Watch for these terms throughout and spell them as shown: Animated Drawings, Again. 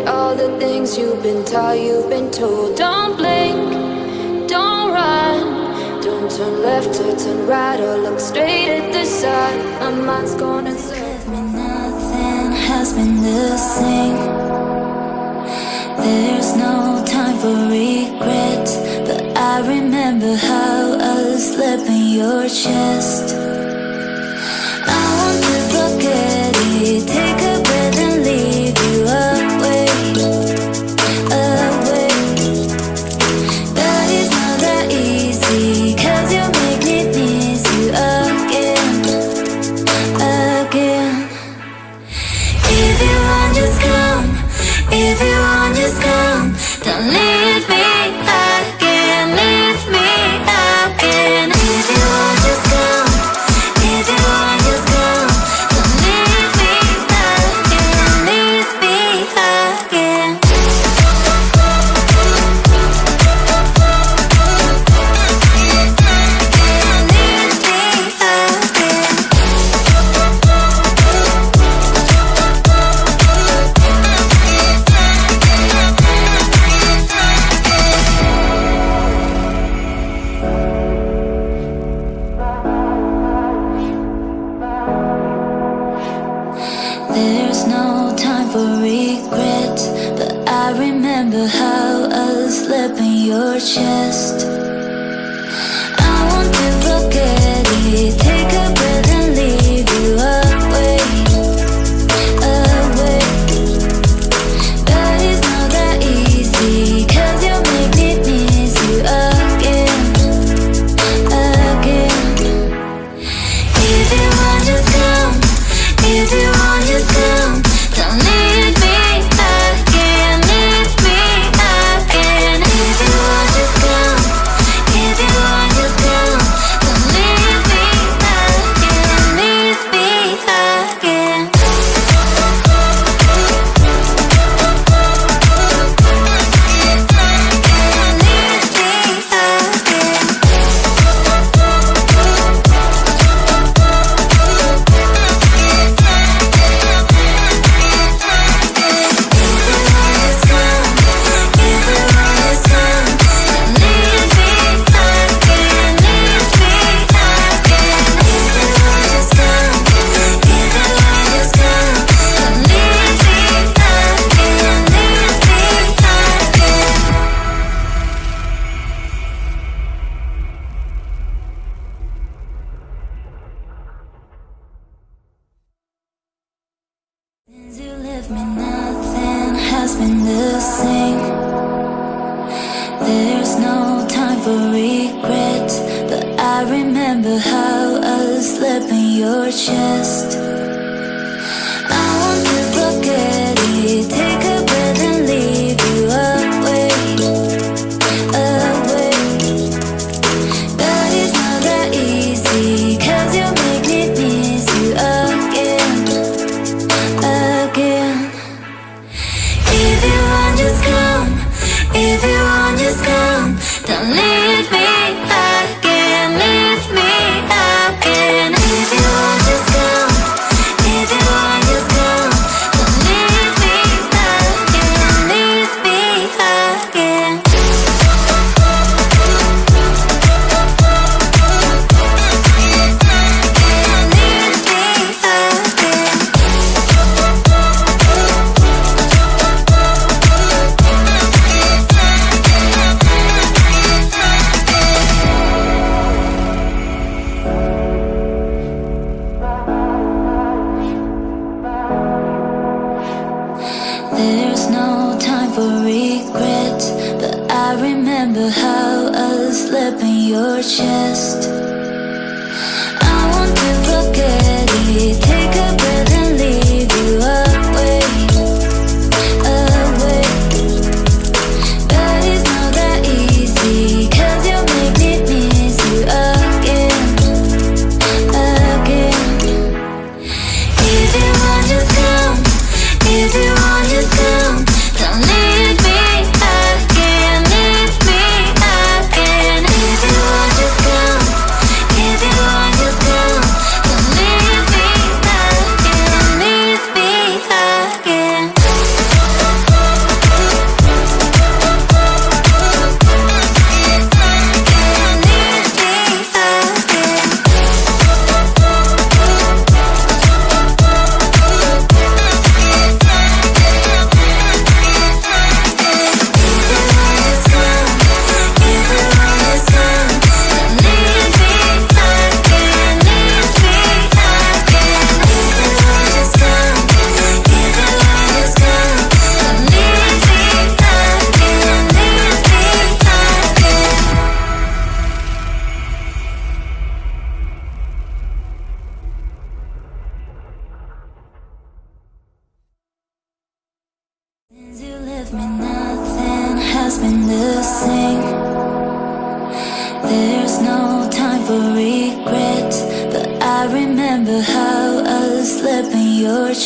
at all the things you've been taught, you've been told. Don't blink, don't run, don't turn left or turn right or look straight at the side. My mind's gonna serve me. Nothing has been the same. There's no time for regret, but I remember how I slept in your chest. I want to forget it. Take a breath and leave you away, away. But it's not that easy, 'cause you make me miss you again, again. If you want, just come. If you want, just come. Don't leave me again, leave me again. If you want, just come. If you want, just come. Don't leave me again, leave me again. Leave me again. There's no time for regret, but I remember how I slept in your chest. I want to forget it. Take a breath and leave you away, away. But it's not that easy, 'cause you make me miss you again, again. If you want, just come. If you want, just come. Don't leave me again, leave me again. If you want, just come. If you want, just come. Don't leave me again, leave me again. Leave me again. Since you left me, nothing has been the same. There's no time for regret, but I remember how I slept in your chest. I want to forget it. Take a breath and leave you away, away. But it's not that easy, 'cause you make me miss you again, again. If you want, just come. If you want, just come. Don't leave me again, leave me again. If you want, just come. If you want, just come. Don't leave me again, leave me again. Leave me again. There's no time for regret, but I remember how I slept in your chest. I want to forget it. Take a breath and leave you away, away. But it's not that easy, 'cause you make me miss you again, again. If you want, just come. If you want, just come. Don't leave me again, leave me again. If you want, just come.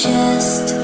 just